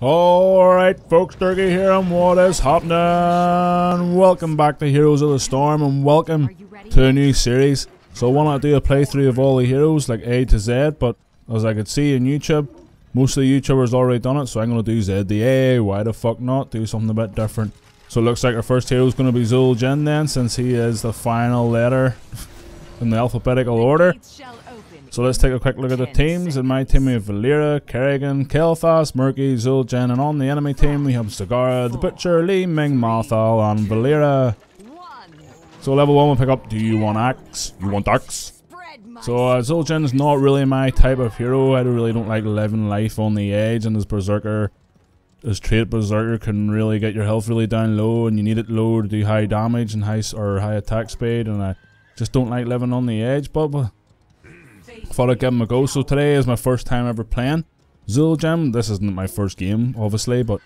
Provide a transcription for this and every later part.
Alright folks, Turkey here, and what is happening? Welcome back to Heroes of the Storm, and welcome to a new series. So I want to do a playthrough of all the heroes, like A to Z, but as I could see in YouTube, most of the YouTubers already done it, so I'm going to do Z to A. Why the fuck not? Do something a bit different. So it looks like our first hero is going to be Zul'jin then, since he is the final letter in the alphabetical order. So let's take a quick look at the teams. In my team we have Valeera, Kerrigan, Kael'thas, Murky, Zul'jin, and on the enemy team we have Zagara, The Butcher, Li-Ming, Malthael, and Valeera. So level 1 we'll pick up Do You Want Axe? You want axe? So Zul'jin's not really my type of hero. I really don't like living life on the edge, and his trait Berserker can really get your health really down low, and you need it low to do high damage and high attack speed, and I just don't like living on the edge, but thought I'd give him a go. So today is my first time ever playing Zul'jin. This isn't my first game obviously, but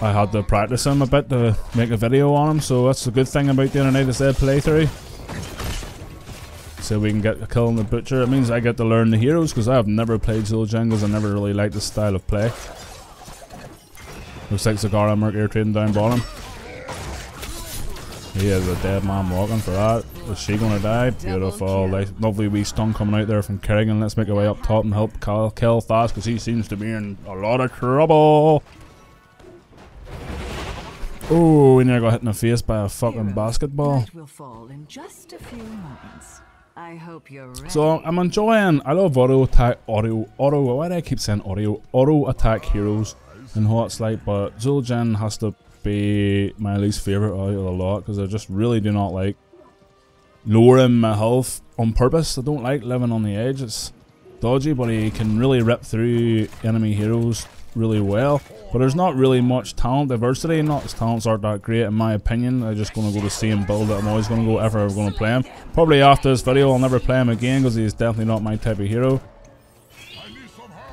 I had to practice him a bit to make a video on him, so that's the good thing about doing an A to Z playthrough. So we can get a kill on the Butcher. It means I get to learn the heroes, because I have never played Zul'jin because I never really liked this style of play. Looks like Zagara and Murky are trading down bottom. He is a dead man walking for that. Is she gonna die? Beautiful. Lovely wee stun coming out there from Kerrigan. Let's make our way up top and help Kael'thas, because he seems to be in a lot of trouble. Oh, we nearly got hit in the face by a fucking basketball. So I'm enjoying, I love auto attack heroes in Hot Light, but Zul'jin has to be my least favorite out of the lot, because I just really do not like lowering my health on purpose. I don't like living on the edge. It's dodgy, but he can really rip through enemy heroes really well. But there's not really much talent diversity. Not his talents aren't that great in my opinion. I'm just going to go to see him build it. I'm always going to go ever I'm going to play him. Probably after this video I'll never play him again, because he's definitely not my type of hero.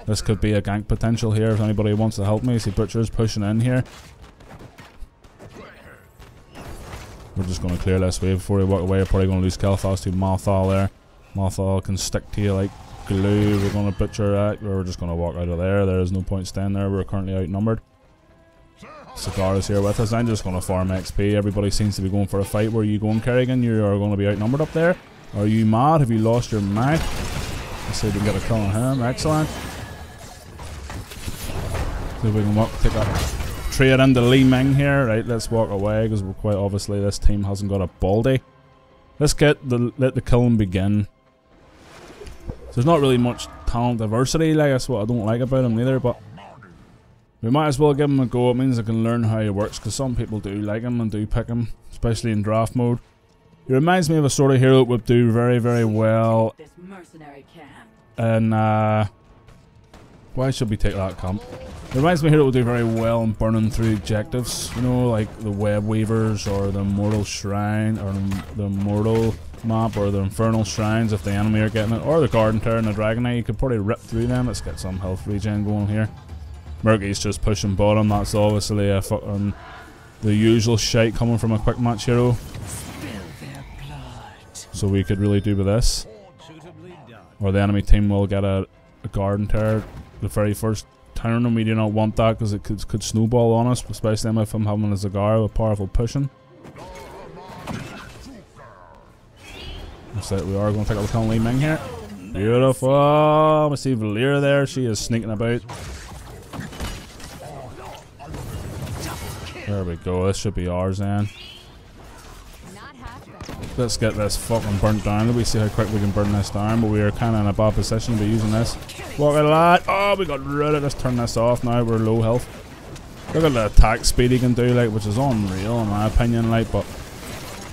This could be a gank potential here if anybody wants to help me. See Butcher's pushing in here. We're just going to clear this wave before we walk away. We're probably going to lose Kael'thas to Malthael there. Malthael can stick to you like glue. We're going to Butcher that. We're just going to walk out of there. There is no point staying there. We're currently outnumbered. Zagara's here with us. I'm just going to farm XP. Everybody seems to be going for a fight. Where are you going, Kerrigan? You are going to be outnumbered up there. Are you mad? Have you lost your mind? Let's see if we can get a kill on him. Excellent. See if we can walk, take that trade into Li-Ming here. Right, let's walk away, because we're quite obviously this team hasn't got a baldy. Let's get the Let the Killing Begin. There's not really much talent diversity, like that's what I don't like about him either, but we might as well give him a go. It means I can learn how he works, because some people do like him and do pick him, especially in draft mode. He reminds me of a sort of hero that would do very, very well. And why should we take that camp? It reminds me here it will do very well in burning through objectives, you know, like the Web Weavers or the Immortal Shrine or the Immortal Map or the Infernal Shrines if the enemy are getting it, or the Garden of Terror and the Dragonite. You could probably rip through them. Let's get some health regen going here. Murky's just pushing bottom. That's obviously a fucking the usual shite coming from a quick match hero. So we could really do with this. Or the enemy team will get a Garden of Terror the very first turn, and we do not want that, because it could snowball on us, especially if I'm having a Zagara with powerful pushing. Looks like we are going to pick up the Li-Ming here. Beautiful. We see Valeera there. She is sneaking about. There we go. This should be ours then. Let's get this fucking burnt down. We see how quick we can burn this down, but we are kind of in a bad position to be using this. Look at that. Oh, we got rid of this. Turn this off now. We're low health. Look at the attack speed he can do, like, which is unreal in my opinion, like, but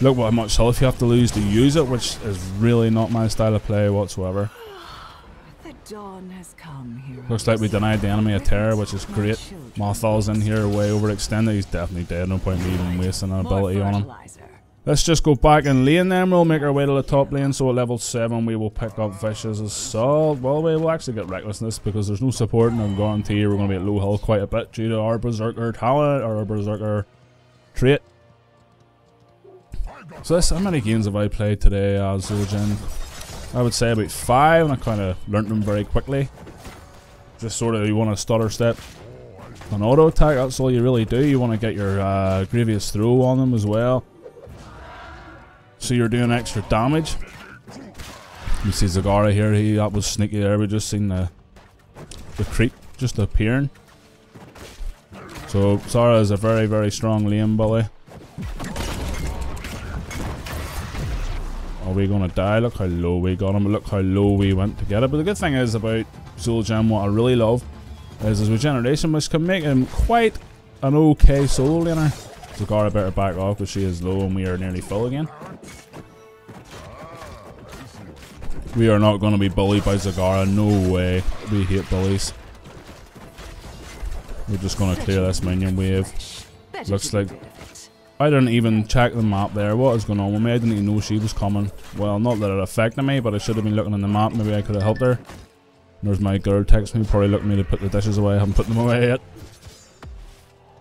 look how much health you have to lose to use it, which is really not my style of play whatsoever. The dawn has come here. Looks like we denied the enemy a terror, which is great. Malthael's in here way overextended. He's definitely dead. No point in even wasting an ability on him. Let's just go back in lane then. We'll make our way to the top lane. So at level 7 we will pick up Vicious Assault. Well, we will actually get Recklessness, because there's no support, and I guarantee you we're going to be at low health quite a bit due to our Berserker talent or our Berserker trait. So this, how many games have I played today as Zul'jin? I would say about 5, and I kind of learnt them very quickly. Just sort of you want to stutter step. an auto attack, that's all you really do. You want to get your Grievous Throw on them as well, so you're doing extra damage. You see Zagara here, that was sneaky there, we just seen the creep just appearing. So Zara is a very, very strong lane bully. Are we gonna die? Look how low we got him, look how low we went to get it. But the good thing is about Zul'jin, what I really love, is his regeneration, which can make him quite an okay soul laner. Zagara better back off because she is low and we are nearly full again. We are not gonna be bullied by Zagara, no way. We hate bullies. We're just gonna clear this minion wave. Looks like I didn't even check the map there. What is going on with me? I didn't even know she was coming. Well, not that it affected me, but I should have been looking in the map. Maybe I could have helped her. There's my girl texting me, probably looking me to put the dishes away. I haven't put them away yet.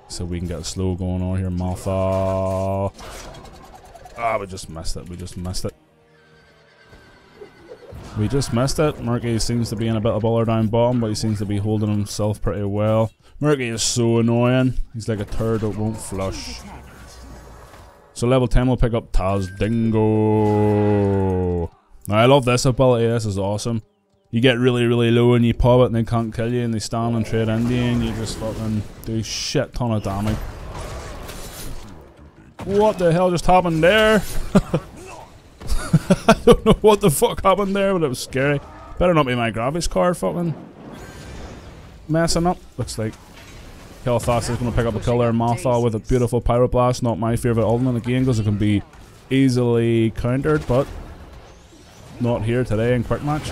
So we can get a slow going on here, Malthael. Ah, we just missed it. We just missed it. We just missed it. Murky seems to be in a bit of baller down bottom, but he seems to be holding himself pretty well. Murky is so annoying. He's like a turd that won't flush. So level 10 will pick up Tazdingo. Now I love this ability, this is awesome. You get really, really low and you pop it and they can't kill you and they stand and trade into you and you just fucking do shit ton of damage. What the hell just happened there? I don't know what the fuck happened there, but it was scary. Better not be my graphics card fucking messing up. Looks like Kael'thas is going to pick up a kill there. Malthael with a beautiful pyroblast. Not my favourite ultimate again because it can be easily countered, but not here today in quick match.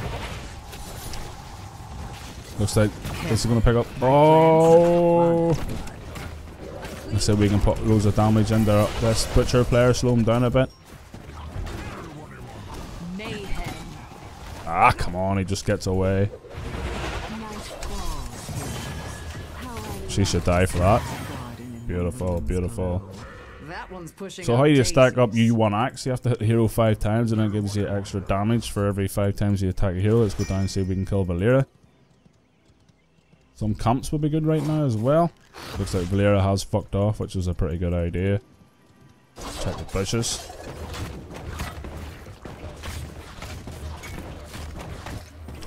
Looks like this is going to pick up. Oh! Let's see if we can put loads of damage in there. This Butcher player, slow him down a bit. Ah, come on, he just gets away. She should die for that. Beautiful, beautiful. So how do you stack up Do You Want Axe? You have to hit the hero 5 times and it gives you extra damage for every 5 times you attack a hero. Let's go down and see if we can kill Valeera. Some comps would be good right now as well. Looks like Valeera has fucked off, which is a pretty good idea. Let's check the bushes.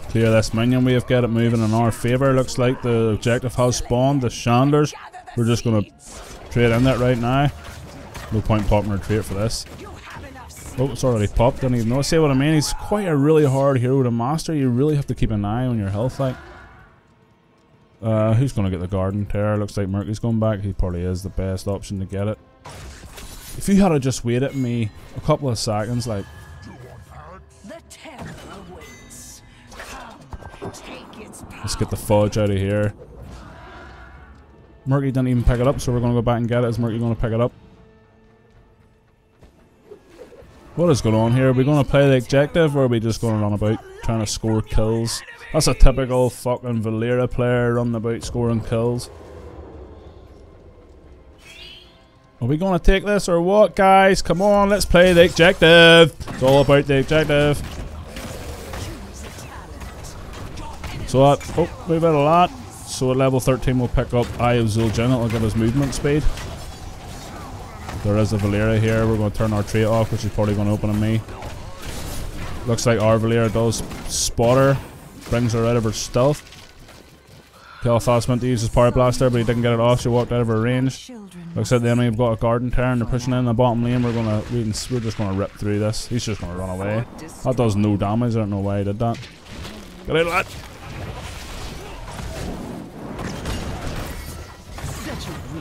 Clear this minion wave, get it moving in our favour. Looks like the objective has spawned, the Shanders. We're just going to trade in that right now. No point popping our trait for this. Oh, it's already popped, didn't even know. See what I mean? He's quite a really hard hero to master. You really have to keep an eye on your health, like. Who's going to get the Garden of Terror? Looks like Murky's going back. He probably is the best option to get it. If you had just waited me a couple of seconds, like. Let's get the fudge out of here. Murky didn't even pick it up, so we're going to go back and get it. Is Murky going to pick it up? What is going on here? Are we going to play the objective, or are we just going to run about trying to score kills? That's a typical fucking Valeera player running about scoring kills. Are we going to take this or what, guys? Come on, let's play the objective. It's all about the objective. So that, oh, move out a lot. So at level 13 we'll pick up Eye of Zul'jin, it'll give us movement speed. There is a Valeera here, we're going to turn our trait off, which is probably going to open on me. Looks like our Valeera does spot her, brings her out of her stealth. Kael'thas meant to use his power blast there, but he didn't get it off, she walked out of her range. Looks like the enemy have got a Garden of Terror, they're pushing in the bottom lane, we're just going to rip through this. He's just going to run away. That does no damage, I don't know why he did that. Get out of that!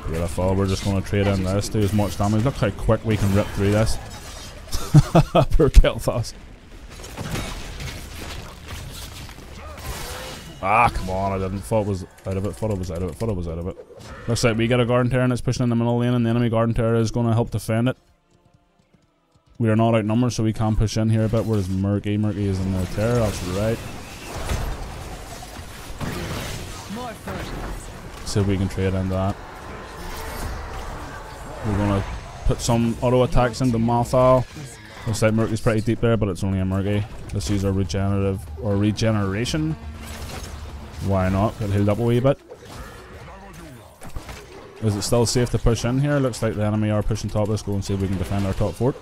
Beautiful, we're just going to trade in this, do as much damage. Look how quick we can rip through this. Poor Kael'thas. Ah, come on, I didn't. Thought it was out of it, thought it was out of it, thought it was out of it. Looks like we get a Garden Terror and it's pushing in the middle lane and the enemy Garden Terror is going to help defend it. We are not outnumbered, so we can push in here a bit. Where's Murky? Murky is in the Terror, that's right. See if we can trade in that. We're going to put some auto attacks into Malthael. Looks like Murky's pretty deep there, but it's only a Murky. Let's use our regeneration. Why not? Get healed up a wee bit. Is it still safe to push in here? Looks like the enemy are pushing top. Let's go and see if we can defend our top fort.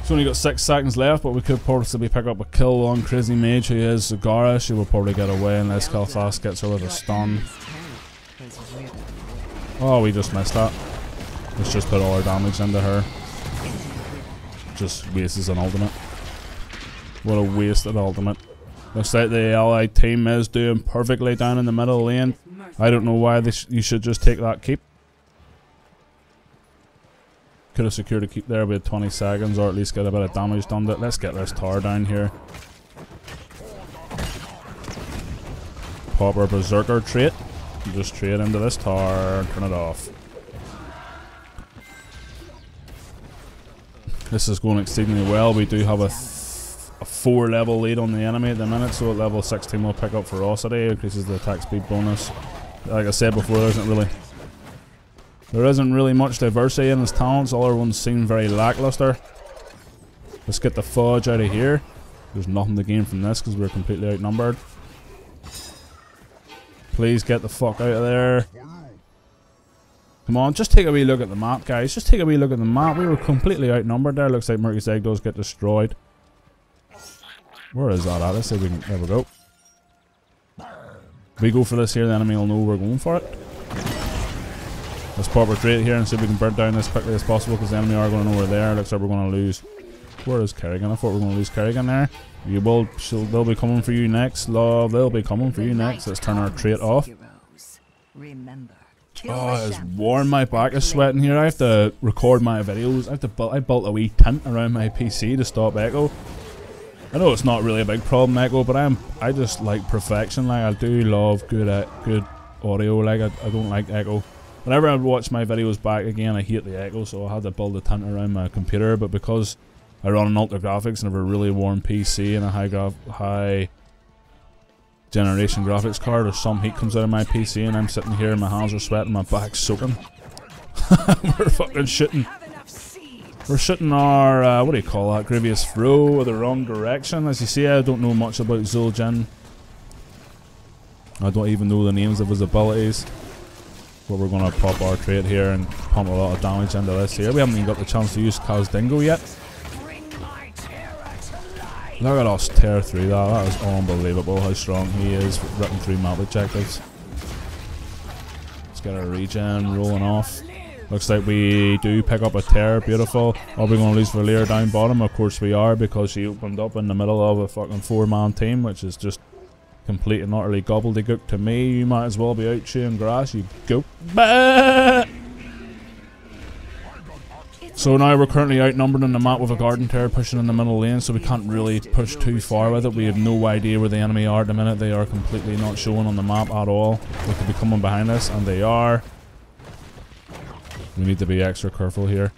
It's only got 6 seconds left, but we could possibly pick up a kill on Crazy Mage, who is Zagara. She will probably get away unless Kael'thas gets her with a stun. Oh, we just missed that. Let's just put all our damage into her. Just wastes an ultimate. What a wasted ultimate. Looks like the allied team is doing perfectly down in the middle lane. I don't know why they you should just take that keep. Could have secured a keep there with 20 seconds, or at least get a bit of damage done to it. Let's get this tower down here. Pop our Berserker trait. Just trade into this tower, turn it off. This is going exceedingly well. We do have a 4-level lead on the enemy at the minute, so at level 16 we'll pick up Ferocity, increases the attack speed bonus. Like I said before, there isn't really much diversity in his talents. All our ones seem very lackluster. Let's get the fudge out of here. There's nothing to gain from this because we're completely outnumbered. Please get the fuck out of there. Come on, just take a wee look at the map, guys. Just take a wee look at the map. We were completely outnumbered there. Looks like Murky's egg does get destroyed. Where is that at? Let's see if we can... There we go. If we go for this here, the enemy will know we're going for it. Let's pop our trade here and see if we can burn down as quickly as possible, because the enemy are going to know we're there. Looks like we're going to lose... Where is Kerrigan? I thought we were going to lose Kerrigan there. You will... They'll be coming for you next, love. They'll be coming for you next. Let's turn our trade off. Oh, it's warm. My back is sweating here. I have to record my videos. I built a wee tent around my PC to stop echo. I know it's not really a big problem, echo, but I just like perfection. Like, I do love good audio. Like, I don't like echo. Whenever I watch my videos back again, I hate the echo, so I had to build a tent around my computer. But because I run an Ultra Graphics and have a really warm PC and a high generation graphics card, or some heat comes out of my PC, and I'm sitting here and my hands are sweating, my back's soaking. We're fucking shooting. We're shooting our, what do you call that, Grievous Throw with the wrong direction. As you see, I don't know much about Zul'jin. I don't even know the names of his abilities. But we're going to pop our trait here and pump a lot of damage into this here. We haven't even got the chance to use Tazdingo yet. Look at us tear through that. That is unbelievable how strong he is, ripping through map objectives. Let's get our regen rolling off. Looks like we do pick up a tear. Beautiful. Are we going to lose Valeera down bottom? Of course we are, because she opened up in the middle of a fucking 4-man team, which is just complete and utterly gobbledygook to me. You might as well be out chewing grass, you goop. So now we're currently outnumbered on the map with a Garden of Terror pushing in the middle lane, so we can't really push too far with it. We have no idea where the enemy are at the minute. They are completely not showing on the map at all. They could be coming behind us, and they are. We need to be extra careful here.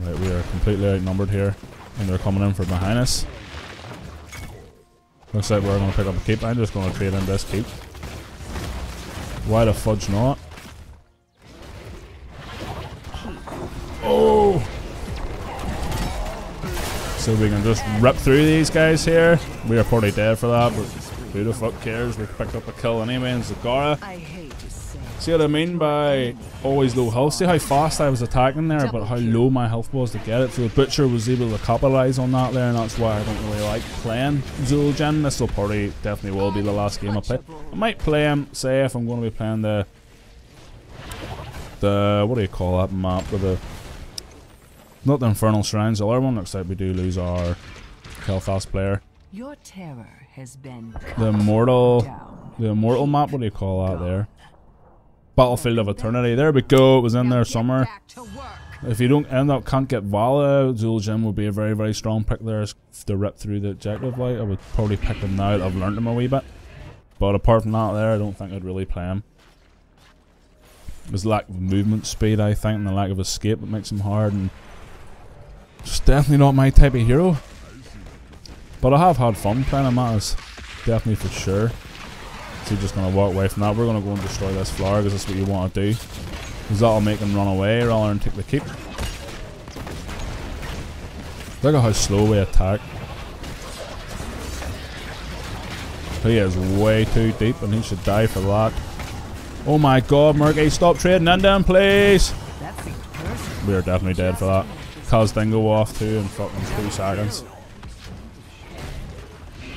Right, we are completely outnumbered here, and they're coming in from behind us. Looks like we're going to pick up a keep. I'm just going to trade in this keep. Why the fudge not? Oh! So we can just rip through these guys here. We are probably dead for that, but who the fuck cares? We picked up a kill anyway in Zagara. See what I mean by always low health? See how fast I was attacking there, but how low my health was to get it. So the Butcher was able to capitalise on that there, and that's why I don't really like playing Zul'jin. This will probably definitely will be the last game I play. I might play him, say, if I'm going to be playing the what do you call that map with the... Not the Infernal Shrines, the other one. Looks like we do lose our Kael'thas player. Your terror has been the Immortal Map, what do you call that there? Battlefield of Eternity. There we go, it was in there somewhere. If you don't end up, can't get Vala, Zul'jin would be a very, very strong pick there to rip through the objective light. I would probably pick him now that I've learned him a wee bit. But apart from that there, I don't think I'd really play him. His lack of movement speed, I think, and the lack of escape that makes him hard, and just definitely not my type of hero. But I have had fun playing him, that is definitely for sure. So just going to walk away from that. We're going to go and destroy this flower, because that's what you want to do. Because that'll make him run away rather than take the keep. Look at how slow we attack. He is way too deep and he should die for that. Oh my god, Murky, stop trading in them, please! We are definitely dead for that. Tazdingo off too in fucking 2 seconds.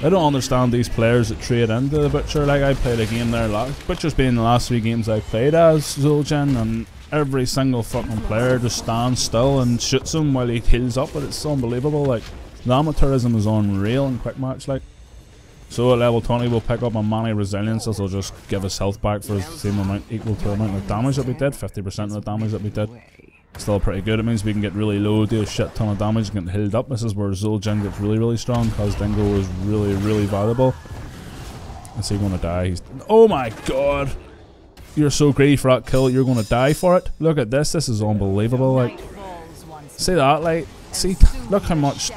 I don't understand these players that trade into the Butcher. Like, I played a game there last. Butcher's been the last 3 games I played as Zul'jin, and every single fucking player just stands still and shoots him while he heals up, but it's unbelievable. Like, the amateurism is unreal in quick match, like. So at level 20 we'll pick up Amani Resilience, as he'll just give us health back for the same amount, equal to the amount of damage that we did, 50% of the damage that we did. Still pretty good. It means we can get really low, do a shit ton of damage, and get healed up. This is where Zul'jin gets really, really strong, because Tazdingo is really, really valuable. Is he going to die? He's... Oh my god! You're so greedy for that kill, you're going to die for it. Look at this, this is unbelievable, like. See that, like, see, look how much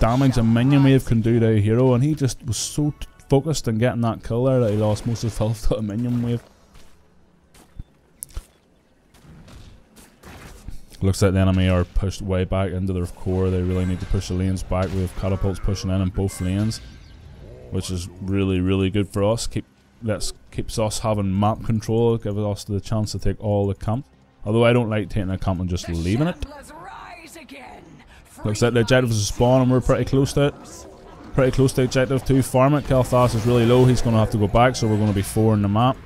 damage a minion wave can do to a hero, and he just was so focused on getting that kill there that he lost most of his health to a minion wave. Looks like the enemy are pushed way back into their core. They really need to push the lanes back. We have catapults pushing in both lanes, which is really, really good for us. Keeps us having map control, gives us the chance to take all the camp. Although I don't like taking a camp and just leaving it. Looks like the objective is a spawn and we're pretty close to it. Pretty close to the objective to farm it. Kael'thas is really low, he's going to have to go back, so we're going to be 4 in the map.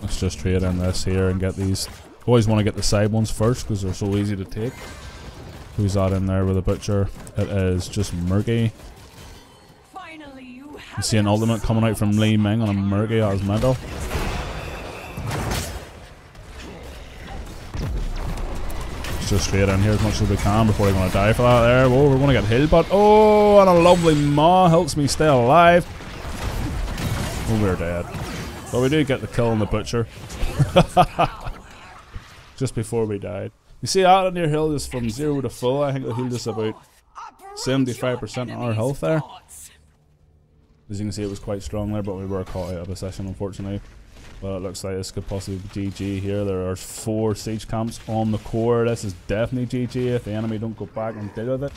Let's just trade in this here and get these. Always want to get the side ones first because they're so easy to take. Who's that in there with a Butcher? It is just Murky. You see an ultimate coming out from Li-Ming on a Murky, that was mental. Just straight in here as much as we can before we're going to die for that there. Whoa, we're going to get healed, but oh, and a lovely maw helps me stay alive. Oh, we're dead. But we do get the kill on the Butcher. Just before we died. You see that on your heal is from 0 to full. I think it healed us about 75% of our health there. As you can see, it was quite strong there, but we were caught out of position, unfortunately. But it looks like this could possibly be GG here. There are 4 siege camps on the core. This is definitely GG if the enemy don't go back and deal with it.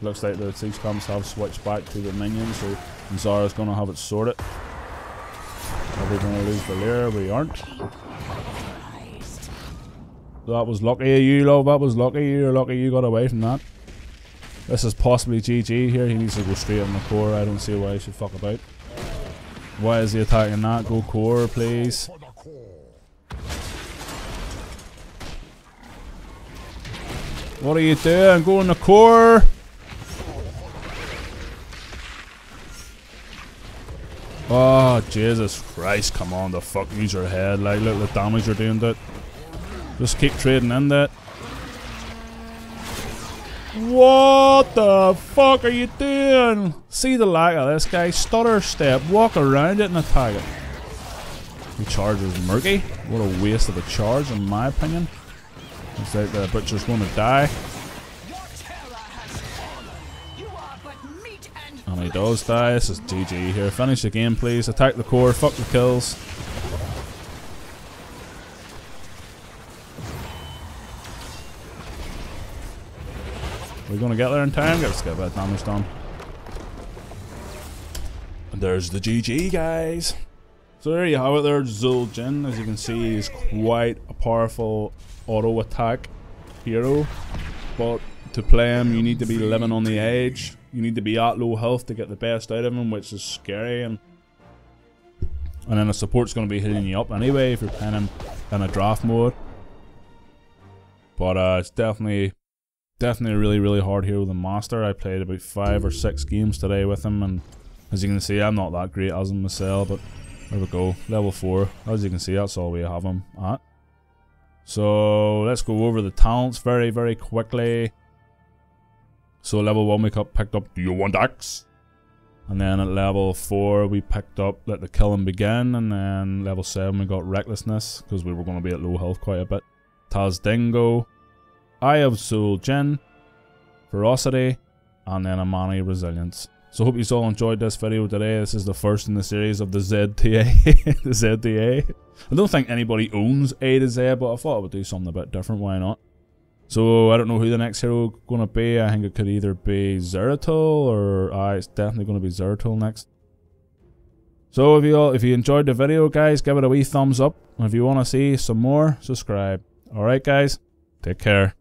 Looks like the siege camps have switched back to the minions, so Zara's going to have it sorted. Are we going to lose Valeera? We aren't. That was lucky you, love. That was lucky. You're lucky you got away from that. This is possibly GG here. He needs to go straight on the core. I don't see why he should fuck about. Why is he attacking that? Go core, please. What are you doing? Go in the core! Oh, Jesus Christ, come on, the fuck, use your head. Like, look at the damage you're doing to it. Just keep trading in that. What the fuck are you doing? See the lack of this guy. Stutter step, walk around it and attack it. He charges Murky. What a waste of a charge in my opinion. Looks like the Butcher's going to die. And he does die. This is GG here. Finish the game please. Attack the core. Fuck the kills. We're going to get there in time. Let's get a bit of damage done. And there's the GG, guys. So there you have it there, Zul'jin. As you can see, he's quite a powerful auto attack hero. But to play him, you need to be living on the edge. You need to be at low health to get the best out of him, which is scary. And then the support's going to be healing you up anyway if you're playing him in a draft mode. But it's definitely really, really hard hero with the master. I played about 5 or 6 games today with him, and as you can see, I'm not that great as him myself, but there we go, level 4. As you can see, that's all we have him at. So let's go over the talents very, very quickly. So level 1 we picked up Do You Want Axe? And then at level 4 we picked up Let the Killing Begin, and then level 7 we got Recklessness, because we were going to be at low health quite a bit. Tazdingo, Eye of Zul'jin, Ferocity, and then Amani Resilience. So hope you all enjoyed this video today. This is the first in the series of the ZTA. The ZTA. I don't think anybody owns A to Z, but I thought I would do something a bit different. Why not? So I don't know who the next hero gonna be. I think it could either be Zeratul or it's definitely gonna be Zeratul next. So if you enjoyed the video, guys, give it a wee thumbs up. And if you wanna see some more, subscribe. Alright guys, take care.